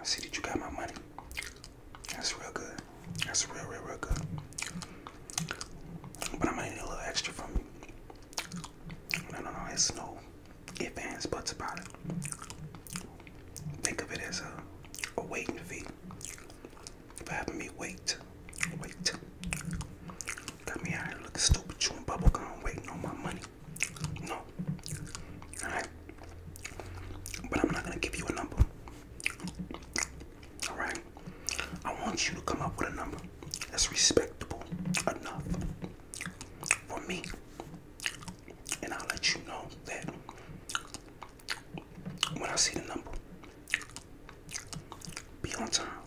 I see that you got my money. That's real good. That's real, real, real good. But I might need a little extra from you. No, it's no ifs, ands, buts about it. Think of it as a waiting fee. For having me wait. Got me out here looking stupid, chewing bubblegum, waiting on my money. No. Alright? But I'm not gonna give you a number. Alright? I want you to come up with a number that's respectable enough for me. And I'll let you know that when I see the number, be on time.